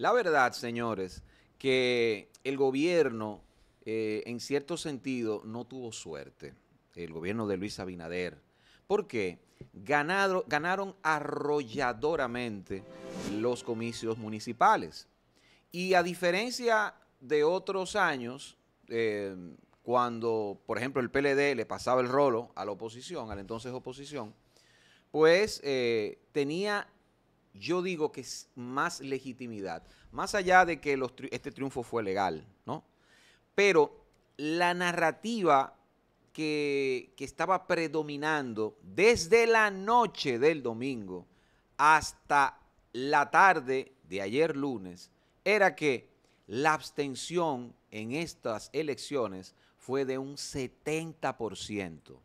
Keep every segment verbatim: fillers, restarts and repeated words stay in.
La verdad, señores, que el gobierno, eh, en cierto sentido, no tuvo suerte. El gobierno de Luis Abinader. ¿Por qué? Ganado, ganaron arrolladoramente los comicios municipales. Y a diferencia de otros años, eh, cuando, por ejemplo, el P L D le pasaba el rolo a la oposición, a la entonces oposición, pues eh, tenía, yo digo que más legitimidad, más allá de que los tri este triunfo fue legal, ¿no? Pero la narrativa que, que estaba predominando desde la noche del domingo hasta la tarde de ayer lunes era que la abstención en estas elecciones fue de un setenta por ciento.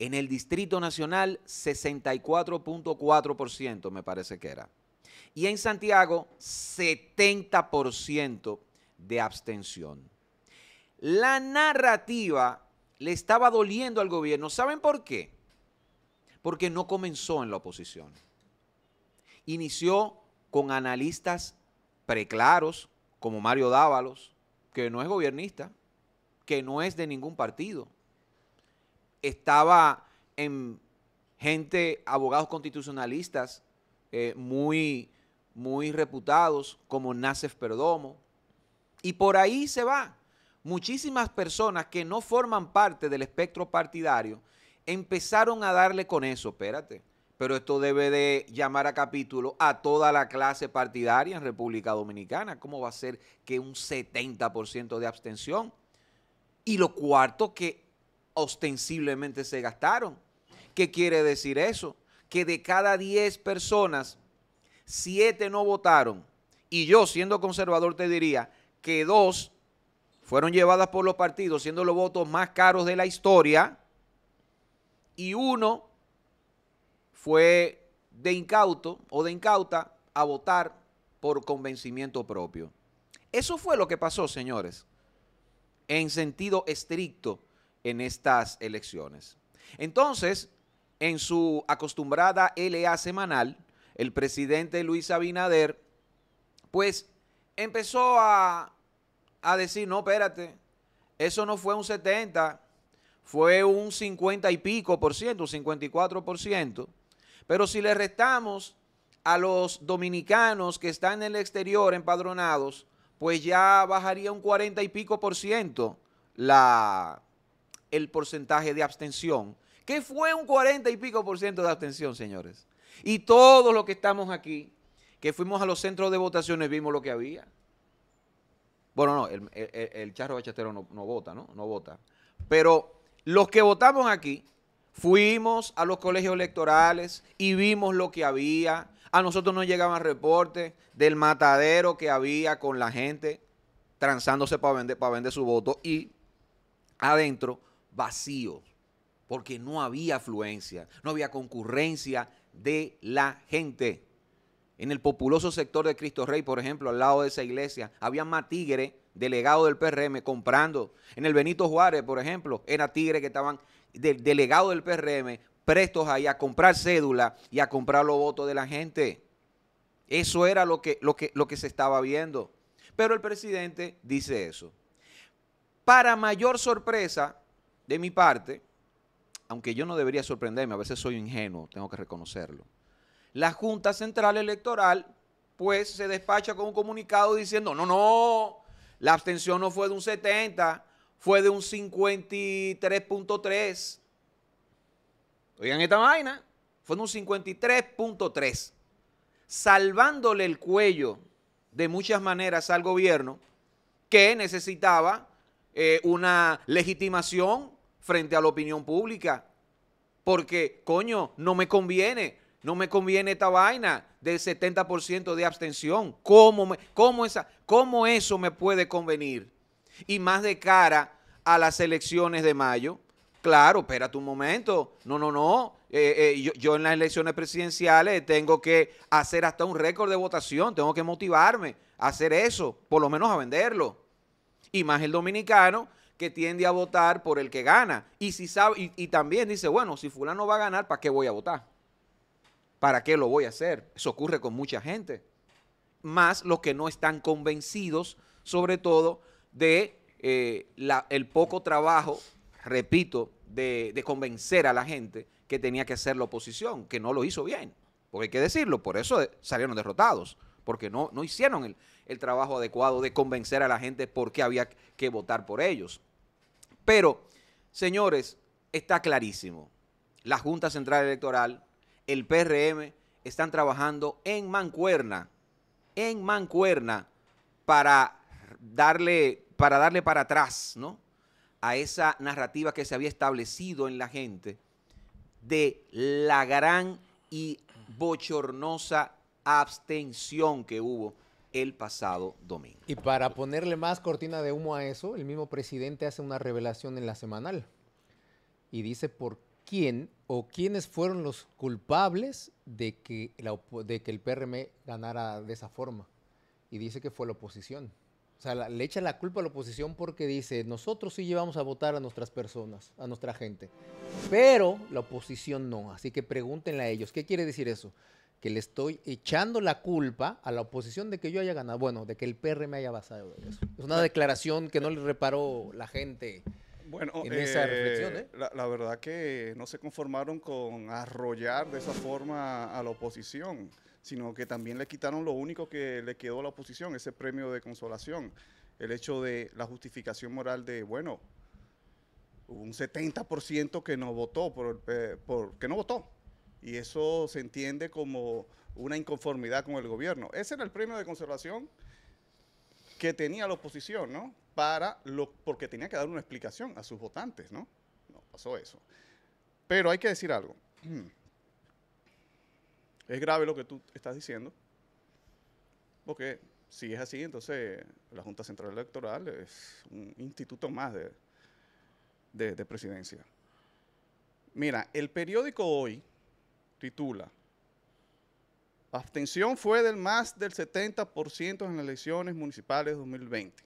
En el Distrito Nacional, sesenta y cuatro punto cuatro por ciento me parece que era. Y en Santiago, setenta por ciento de abstención. La narrativa le estaba doliendo al gobierno. ¿Saben por qué? Porque no comenzó en la oposición. Inició con analistas preclaros, como Mario Dávalos, que no es gobiernista, que no es de ningún partido. Estaba en gente, abogados constitucionalistas eh, muy, muy reputados, como Nácef Perdomo, y por ahí se va. Muchísimas personas que no forman parte del espectro partidario empezaron a darle con eso, espérate, pero esto debe de llamar a capítulo a toda la clase partidaria en República Dominicana. ¿Cómo va a ser que un setenta por ciento de abstención? Y lo cuarto que ostensiblemente se gastaron. ¿Qué quiere decir eso? Que de cada diez personas, siete no votaron. Y yo, siendo conservador, te diría que dos fueron llevadas por los partidos, siendo los votos más caros de la historia, y uno fue de incauto o de incauta a votar por convencimiento propio. Eso fue lo que pasó, señores, en sentido estricto en estas elecciones. Entonces, en su acostumbrada L A semanal, el presidente Luis Abinader, pues, empezó a, a decir, no, espérate, eso no fue un setenta, fue un cincuenta y pico por ciento, un cincuenta y cuatro por ciento, pero si le restamos a los dominicanos que están en el exterior empadronados, pues ya bajaría un cuarenta y pico por ciento la, el porcentaje de abstención, que fue un cuarenta y pico por ciento de abstención, señores. Y todos los que estamos aquí, que fuimos a los centros de votaciones, vimos lo que había. Bueno, no, el, el, el Charro Bachatero no, no vota, ¿no? No vota. Pero los que votamos aquí, fuimos a los colegios electorales y vimos lo que había. A nosotros nos llegaban reportes del matadero que había con la gente transándose para vender, para vender su voto, y adentro vacío, porque no había afluencia, no había concurrencia de la gente. En el populoso sector de Cristo Rey, por ejemplo, al lado de esa iglesia, había más tigres, delegados del P R M, comprando. En el Benito Juárez, por ejemplo, era tigres que estaban de, delegados del P R M, prestos ahí a comprar cédula y a comprar los votos de la gente. Eso era lo que, lo que, lo que se estaba viendo. Pero el presidente dice eso. Para mayor sorpresa de mi parte, aunque yo no debería sorprenderme, a veces soy ingenuo, tengo que reconocerlo, la Junta Central Electoral pues se despacha con un comunicado diciendo, no, no, la abstención no fue de un setenta, fue de un cincuenta y tres punto tres. Oigan esta vaina, fue de un cincuenta y tres punto tres, salvándole el cuello de muchas maneras al gobierno, que necesitaba eh, una legitimación frente a la opinión pública, porque, coño, no me conviene, no me conviene esta vaina del setenta por ciento de abstención. ¿Cómo, me, cómo, esa, ¿Cómo eso me puede convenir? Y más de cara a las elecciones de mayo. Claro, espérate un momento, no, no, no, eh, eh, yo, yo en las elecciones presidenciales tengo que hacer hasta un récord de votación, tengo que motivarme a hacer eso, por lo menos a venderlo. Y más el dominicano que tiende a votar por el que gana, y, si sabe, y, y también dice, bueno, si fulano va a ganar, ¿para qué voy a votar? ¿Para qué lo voy a hacer? Eso ocurre con mucha gente. más los que no están convencidos, sobre todo de eh, la, el poco trabajo, repito, de, de convencer a la gente que tenía que hacer la oposición, que no lo hizo bien, porque hay que decirlo, por eso salieron derrotados, porque no, no hicieron el, el trabajo adecuado de convencer a la gente por qué había que votar por ellos. Pero, señores, está clarísimo, la Junta Central Electoral, el P R M, están trabajando en mancuerna, en mancuerna para darle, para darle para atrás, ¿no?, a esa narrativa que se había establecido en la gente de la gran y bochornosa abstención que hubo el pasado domingo. Y para ponerle más cortina de humo a eso, el mismo presidente hace una revelación en la semanal y dice por quién o quiénes fueron los culpables de que, la, de que el P R M ganara de esa forma. Y dice que fue la oposición. O sea, la, le echa la culpa a la oposición porque dice, nosotros sí llevamos a votar a nuestras personas, a nuestra gente, pero la oposición no. Así que pregúntenle a ellos, ¿qué quiere decir eso? Que le estoy echando la culpa a la oposición de que yo haya ganado, bueno, de que el P R M haya basado eso. Es una declaración que no le reparó la gente bueno, en eh, esa reflexión. ¿eh? La, la verdad que no se conformaron con arrollar de esa forma a la oposición, sino que también le quitaron lo único que le quedó a la oposición, ese premio de consolación, el hecho de la justificación moral de, bueno, hubo un setenta por ciento que no votó, por, eh, por, que no votó. Y eso se entiende como una inconformidad con el gobierno. Ese era el premio de consolación que tenía la oposición, ¿no? Para lo, porque tenía que dar una explicación a sus votantes, ¿no? No pasó eso. Pero hay que decir algo. Es grave lo que tú estás diciendo, porque si es así, entonces la Junta Central Electoral es un instituto más de, de, de presidencia. Mira, el periódico Hoy titula, abstención fue del más del setenta por ciento en las elecciones municipales dos mil veinte.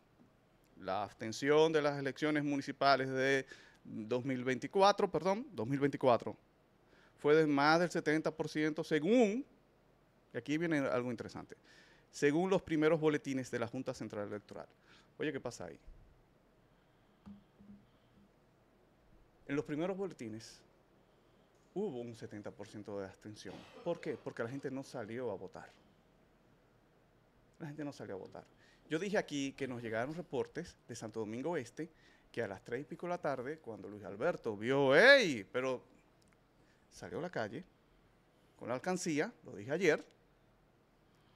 La abstención de las elecciones municipales de dos mil veinticuatro, perdón, dos mil veinticuatro, fue del más del setenta por ciento según, y aquí viene algo interesante, según los primeros boletines de la Junta Central Electoral. Oye, ¿qué pasa ahí? En los primeros boletines hubo un setenta por ciento de abstención. ¿Por qué? Porque la gente no salió a votar. La gente no salió a votar. Yo dije aquí que nos llegaron reportes de Santo Domingo Este que a las tres y pico de la tarde, cuando Luis Alberto vio, ¡ey! Pero salió a la calle con la alcancía, lo dije ayer,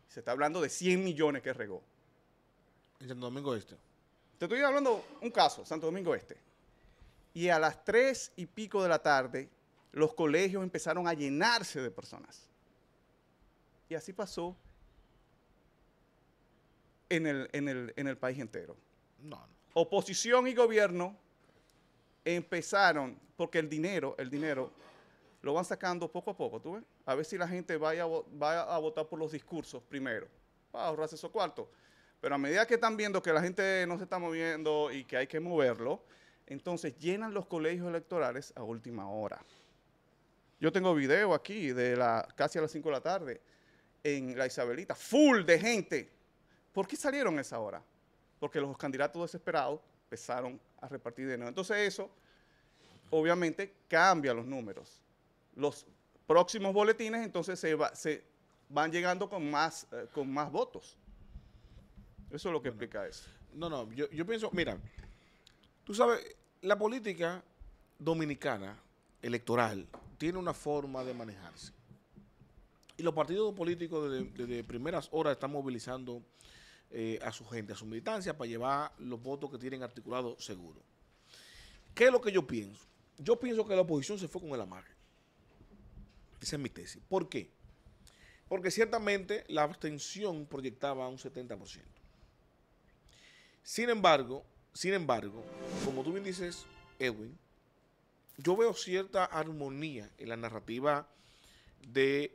se está hablando de cien millones que regó. ¿En Santo Domingo Este? Te estoy hablando un caso, Santo Domingo Este. Y a las tres y pico de la tarde, los colegios empezaron a llenarse de personas. Y así pasó en el, en el, en el país entero. No, no. Oposición y gobierno empezaron, porque el dinero, el dinero lo van sacando poco a poco, ¿tú ves? A ver si la gente vaya a, va a votar por los discursos primero, para ahorrarse esos cuartos. Pero a medida que están viendo que la gente no se está moviendo y que hay que moverlo, entonces llenan los colegios electorales a última hora. Yo tengo video aquí de la, casi a las cinco de la tarde en la Isabelita, full de gente. ¿Por qué salieron a esa hora? Porque los candidatos desesperados empezaron a repartir dinero. Entonces eso, obviamente, cambia los números. Los próximos boletines, entonces, se, va, se van llegando con más, eh, con más votos. Eso es lo que bueno, explica eso. No, no, yo, yo pienso, mira, tú sabes, la política dominicana electoral tiene una forma de manejarse. Y los partidos políticos desde, desde primeras horas están movilizando eh, a su gente, a su militancia, para llevar los votos que tienen articulados seguros. ¿Qué es lo que yo pienso? Yo pienso que la oposición se fue con el amarre. Esa es mi tesis. ¿Por qué? Porque ciertamente la abstención proyectaba un setenta por ciento. Sin embargo, sin embargo, como tú bien dices, Edwin, yo veo cierta armonía en la narrativa del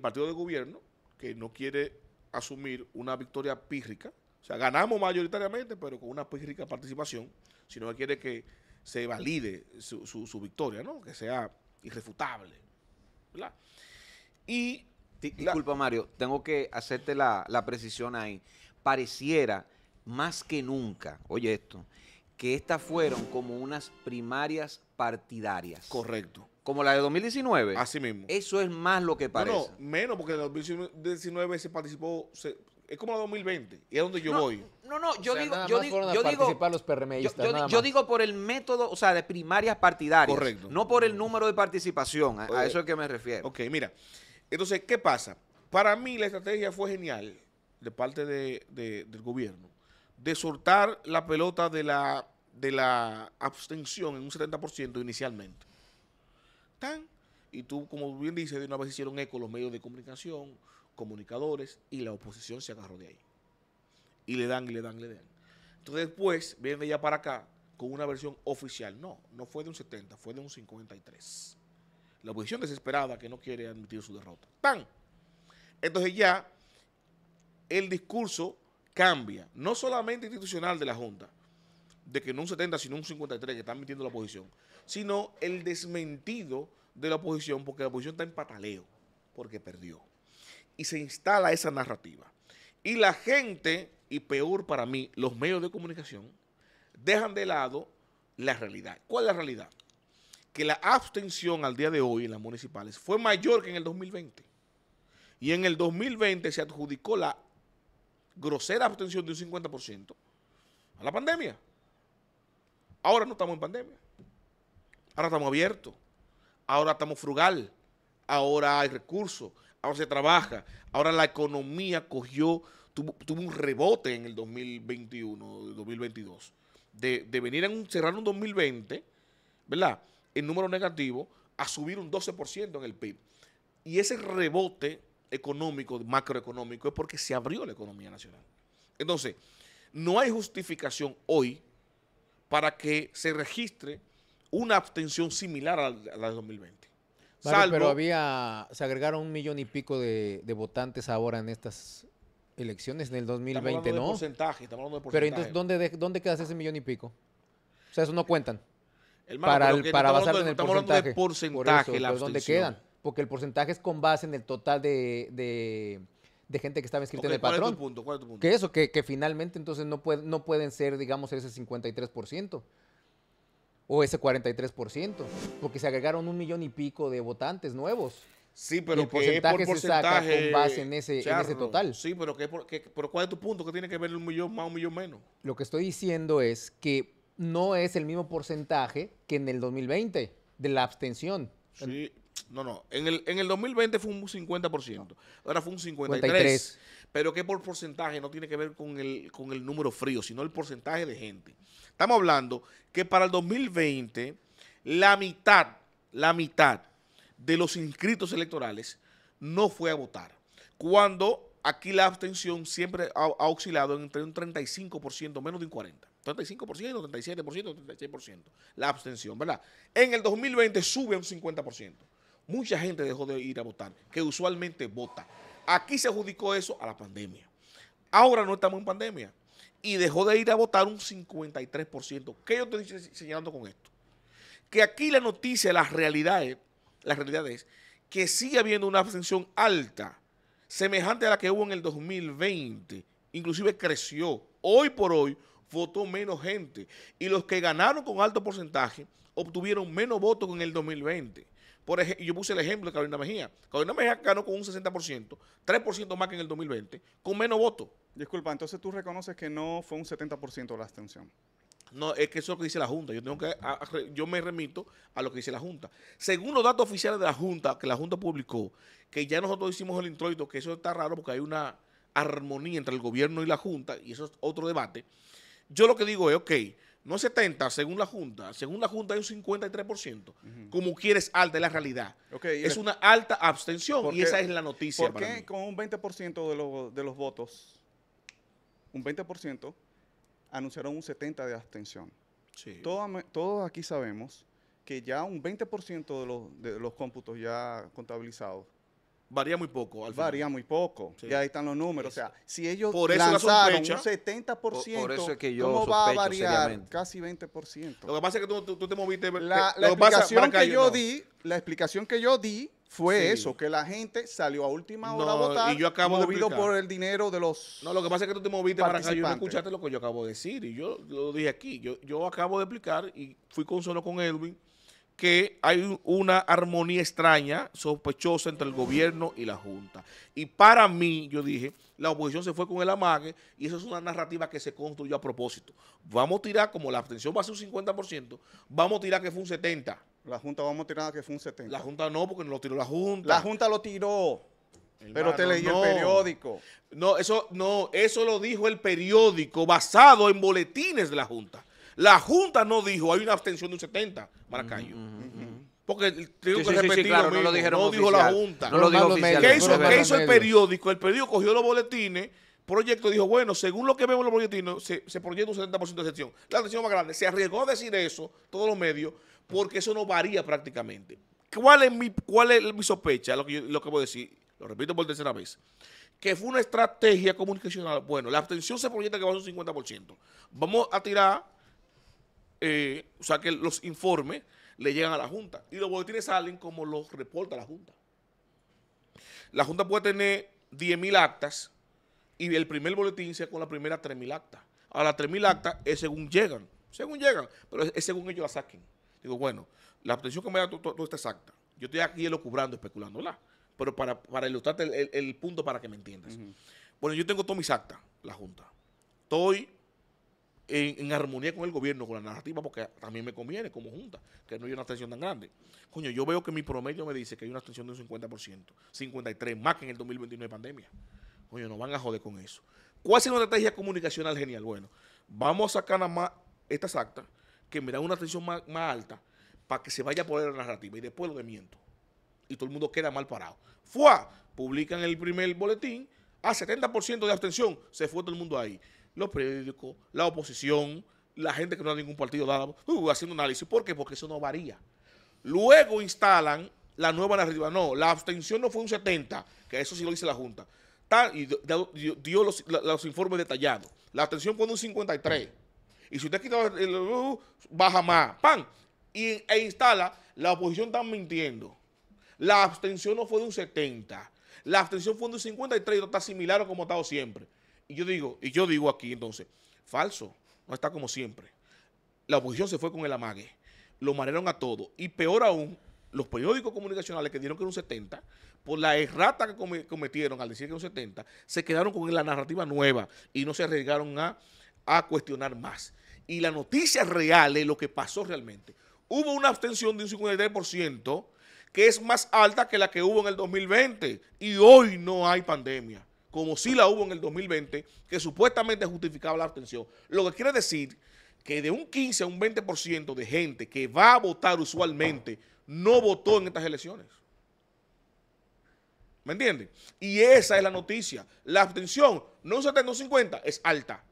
partido de gobierno, que no quiere asumir una victoria pírrica. O sea, ganamos mayoritariamente, pero con una pírrica participación, sino que quiere que se valide su, su, su victoria, ¿no? Que sea irrefutable, ¿verdad? Y Disculpa, Mario, tengo que hacerte la, la precisión ahí. Pareciera más que nunca, oye esto, que estas fueron como unas primarias partidarias. Correcto. Como la de dos mil diecinueve. Así mismo. Eso es más lo que parece. No, no menos, porque en dos mil diecinueve se participó... Se, es como la dos mil veinte, y es donde yo no, voy. No, no, yo o sea, digo... Yo digo, yo digo, los PRMistas, yo, yo, yo digo por el método, o sea, de primarias partidarias. Correcto. No por el número de participación, a, a eso es que me refiero. Ok, mira. Entonces, ¿qué pasa? Para mí la estrategia fue genial de parte de, de, del gobierno, de soltar la pelota de la, de la abstención en un setenta por ciento inicialmente. Tan, y tú, como bien dices, de una vez hicieron eco los medios de comunicación, comunicadores, y la oposición se agarró de ahí. Y le dan, y le dan, y le dan. Entonces, después, vienen de allá para acá con una versión oficial. No, no fue de un setenta, fue de un cincuenta y tres. La oposición desesperada que no quiere admitir su derrota. ¡Tan! Entonces ya el discurso cambia, no solamente institucional de la Junta, de que no un setenta, sino un cincuenta y tres que está admitiendo la oposición, sino el desmentido de la oposición, porque la oposición está en pataleo, porque perdió. Y se instala esa narrativa. Y la gente, y peor para mí, los medios de comunicación, dejan de lado la realidad. ¿Cuál es la realidad? Que la abstención al día de hoy en las municipales fue mayor que en el dos mil veinte. Y en el dos mil veinte se adjudicó la grosera abstención de un cincuenta por ciento a la pandemia. Ahora no estamos en pandemia. Ahora estamos abiertos. Ahora estamos frugal. Ahora hay recursos. Ahora se trabaja. Ahora la economía cogió, tuvo, tuvo un rebote en el dos mil veintiuno, dos mil veintidós. De, de venir a un, cerrar un dos mil veinte, ¿verdad?, en número negativo, a subir un doce por ciento en el P I B. Y ese rebote económico, macroeconómico, es porque se abrió la economía nacional. Entonces, no hay justificación hoy para que se registre una abstención similar a la de dos mil veinte. Vale, salvo, pero había, se agregaron un millón y pico de, de votantes ahora en estas elecciones, en el dos mil veinte, estamos ¿no? De porcentaje, estamos hablando de porcentaje. Pero entonces, ¿dónde, dónde quedas ese millón y pico? O sea, eso no cuentan. Hermano, para el, para basarse en el estamos porcentaje. De porcentaje por eso, la ¿dónde quedan? Porque el porcentaje es con base en el total de, de, de gente que estaba inscrita okay, en el ¿cuál patrón. Es tu punto? ¿Cuál es tu punto? Que eso, que, que finalmente entonces no, puede, no pueden ser, digamos, ese cincuenta y tres por ciento o ese cuarenta y tres por ciento, porque se agregaron un millón y pico de votantes nuevos. Sí, pero el que porcentaje, es por porcentaje se saca con base en ese, en ese total. Sí, pero, que, que, pero ¿cuál es tu punto? ¿Qué tiene que ver un millón más, un millón menos? Lo que estoy diciendo es que no es el mismo porcentaje que en el dos mil veinte de la abstención. Sí, no, no. En el, en el dos mil veinte fue un cincuenta por ciento. No. Ahora fue un cincuenta y tres por ciento. Pero que por porcentaje no tiene que ver con el, con el número frío, sino el porcentaje de gente. Estamos hablando que para el dos mil veinte la mitad, la mitad de los inscritos electorales no fue a votar. Cuando aquí la abstención siempre ha, ha oscilado entre un treinta y cinco por ciento, menos de un cuarenta por ciento. treinta y cinco por ciento, treinta y siete por ciento, treinta y seis por ciento. La abstención, ¿verdad? En el dos mil veinte sube a un cincuenta por ciento. Mucha gente dejó de ir a votar, que usualmente vota. Aquí se adjudicó eso a la pandemia. Ahora no estamos en pandemia. Y dejó de ir a votar un cincuenta y tres por ciento. ¿Qué yo estoy señalando con esto? Que aquí la noticia, la realidad es, la realidad es que sigue habiendo una abstención alta, semejante a la que hubo en el dos mil veinte. Inclusive creció. Hoy por hoy votó menos gente, y los que ganaron con alto porcentaje obtuvieron menos votos que en el dos mil veinte. Por ejemplo, yo puse el ejemplo de Carolina Mejía. Carolina Mejía ganó con un sesenta por ciento, tres por ciento más que en el dos mil veinte, con menos votos. Disculpa, entonces tú reconoces que no fue un setenta por ciento la abstención. No, es que eso es lo que dice la Junta. Yo tengo que, a, a, yo me remito a lo que dice la Junta. Según los datos oficiales de la Junta, que la Junta publicó, que ya nosotros hicimos el introito, que eso está raro porque hay una armonía entre el gobierno y la Junta, y eso es otro debate. Yo lo que digo es, ok, no es setenta según la Junta, según la Junta hay un cincuenta y tres por ciento, uh-huh. Como quieres alta, es la realidad. Okay, es una alta abstención y esa es la noticia. ¿Por qué con un veinte por ciento de los, de los votos, un veinte por ciento, anunciaron un setenta por ciento de abstención? Sí. Todos, todos aquí sabemos que ya un veinte por ciento de los, de los cómputos ya contabilizados varía muy poco. Al varía final. Muy poco. Sí. Y ahí están los números. Sí. O sea, si ellos por eso lanzaron la sospecha, un setenta por ciento, por, por eso es que yo ¿cómo va a variar? Seriamente. Casi veinte por ciento. Lo que pasa es que tú, tú, tú te moviste. La, la explicación que yo no. di, la explicación que yo di fue sí. eso, que la gente salió a última hora no, a votar, y yo acabo movido de por el dinero de los No, lo que pasa es que tú te moviste para acá, yo no escuchaste lo que yo acabo de decir, y yo lo dije aquí, yo, yo acabo de explicar, y fui consuelo con Edwin, que hay una armonía extraña, sospechosa entre el gobierno y la Junta. Y para mí, yo dije, la oposición se fue con el amague, y eso es una narrativa que se construyó a propósito. Vamos a tirar, como la abstención va a ser un cincuenta por ciento, vamos a tirar que fue un setenta por ciento. La Junta vamos a tirar que fue un setenta por ciento. La Junta no, porque no lo tiró la Junta. La Junta lo tiró, hermano, pero te leí no. el periódico. No eso, no, eso lo dijo el periódico, basado en boletines de la Junta. La Junta no dijo, hay una abstención de un setenta, Maracayo. Mm-hmm. Porque tengo sí, que sí, repetir sí, claro, lo mismo, no, lo dijeron no dijo la Junta. No lo dijo oficial. ¿Qué hizo, ¿qué hizo el periódico? El periódico cogió los boletines, proyecto, dijo, bueno, según lo que vemos en los boletines, se, se proyecta un setenta por ciento de abstención. La abstención más grande. Se arriesgó a decir eso, todos los medios, porque eso no varía prácticamente. ¿Cuál es mi, cuál es mi sospecha? Lo que, yo, lo que voy a decir, lo repito por tercera vez, que fue una estrategia comunicacional. Bueno, la abstención se proyecta que va a ser un cincuenta por ciento. Vamos a tirar... Eh, o sea, que los informes le llegan a la Junta y los boletines salen como los reporta la Junta. La Junta puede tener diez mil actas y el primer boletín sea con las primeras tres mil actas. Ahora, las tres mil actas es según llegan, según llegan, pero es según ellos la saquen. Digo, bueno, la abstención que me da toda esta exacta. Yo estoy aquí elucubrando, especulándola, pero para, para ilustrarte el, el, el punto para que me entiendas. Uh-huh. Bueno, yo tengo todas mis actas, la Junta. Estoy... En, en armonía con el gobierno, con la narrativa, porque también me conviene como Junta, que no hay una abstención tan grande. Coño, yo veo que mi promedio me dice que hay una abstención de un cincuenta por ciento, cincuenta y tres por ciento, más que en el dos mil veintinueve pandemia. Coño, nos van a joder con eso. ¿Cuál es una estrategia comunicacional genial? Bueno, vamos a sacar nada más estas actas, que me dan una abstención más, más alta, para que se vaya a poner la narrativa, y después lo desmiento. Y todo el mundo queda mal parado. ¡Fua! Publican el primer boletín, a setenta por ciento de abstención, se fue todo el mundo ahí. Los periódicos, la oposición, la gente que no da ningún partido, nada, uh, haciendo análisis. ¿Por qué? Porque eso no varía. Luego instalan la nueva narrativa. No, la abstención no fue un setenta, que eso sí lo dice la Junta. Tal, y dio, dio los, los informes detallados. La abstención fue un cincuenta y tres. Y si usted quita el uh, baja más, ¡pam! Y, e instala, la oposición está mintiendo. La abstención no fue de un setenta. La abstención fue de un cincuenta y tres y no está similar a como ha estado siempre. Y yo digo, y yo digo aquí entonces, falso, no está como siempre. La oposición se fue con el amague, lo marearon a todos. Y peor aún, los periódicos comunicacionales que dieron que era un setenta, por la errata que cometieron al decir que era un setenta, se quedaron con la narrativa nueva y no se arriesgaron a, a cuestionar más. Y la noticia real es lo que pasó realmente. Hubo una abstención de un cincuenta y tres por ciento que es más alta que la que hubo en el dos mil veinte y hoy no hay pandemia, como sí la hubo en el dos mil veinte, que supuestamente justificaba la abstención. Lo que quiere decir que de un quince a un veinte por ciento de gente que va a votar usualmente no votó en estas elecciones. ¿Me entiendes? Y esa es la noticia. La abstención, no un setenta, no cincuenta, es alta.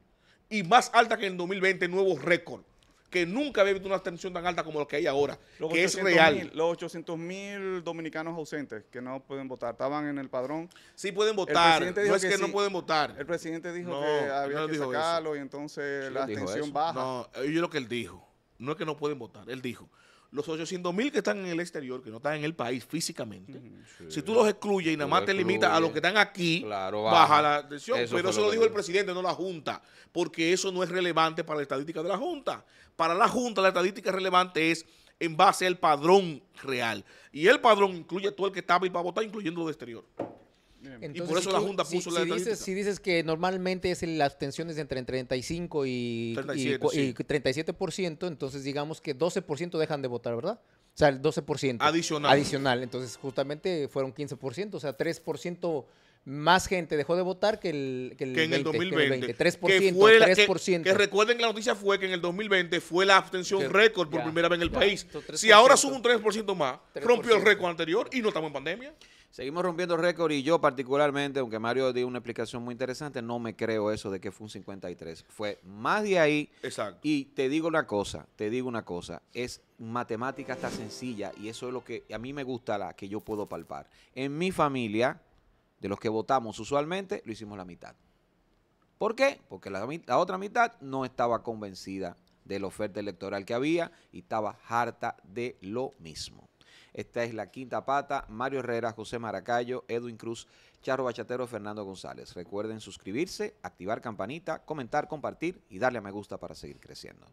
Y más alta que en el dos mil veinte, nuevo récord. Que nunca había visto una abstención tan alta como lo que hay ahora, los que ochocientos, es real. Mil, los ochocientos mil dominicanos ausentes que no pueden votar, estaban en el padrón. Sí pueden votar, no es que, que sí. no pueden votar. El presidente dijo no, que había no que sacarlo eso. Y entonces sí, la abstención baja. No, yo lo que él dijo, no es que no pueden votar, él dijo, los ochocientos mil que están en el exterior, que no están en el país físicamente, mm, sí. si tú los excluyes y nada más te limitas a los que están aquí, claro, baja. baja la atención. Eso pero eso lo, lo dijo el presidente, no la Junta, porque eso no es relevante para la estadística de la Junta. Para la Junta la estadística relevante es en base al padrón real. Y el padrón incluye a todo el que estaba y va a votar, incluyendo lo de exterior. Entonces, y por eso si la Junta puso si, la si estadística. Dices, si dices que normalmente es el, las abstenciones entre el treinta y cinco y, treinta y siete, y, sí. y treinta y siete por ciento, entonces digamos que doce por ciento dejan de votar, ¿verdad? O sea, el doce por ciento. Adicional. Adicional, entonces justamente fueron quince por ciento, o sea, tres por ciento más gente dejó de votar que el, que el que en veinte, el dos mil veinte. Que el veinte, tres por ciento, que fue la, tres por ciento. Que, que recuerden que la noticia fue que en el dos mil veinte fue la abstención récord por ya, primera vez en el ya, país. tres por ciento, si ahora sube un tres por ciento más, tres por ciento. Rompió el récord anterior y no estamos en pandemia. Seguimos rompiendo récord y yo particularmente, aunque Mario dio una explicación muy interesante, no me creo eso de que fue un cincuenta y tres. Fue más de ahí. Exacto. Y te digo una cosa, te digo una cosa, es matemática hasta sencilla y eso es lo que a mí me gusta, la que yo puedo palpar. En mi familia, de los que votamos usualmente, lo hicimos la mitad. ¿Por qué? Porque la, la otra mitad no estaba convencida de la oferta electoral que había y estaba harta de lo mismo. Esta es La Quinta Pata. Mario Herrera, José Maracayo, Edwin Cruz, Charro Bachatero, Fernando González. Recuerden suscribirse, activar campanita, comentar, compartir y darle a me gusta para seguir creciendo.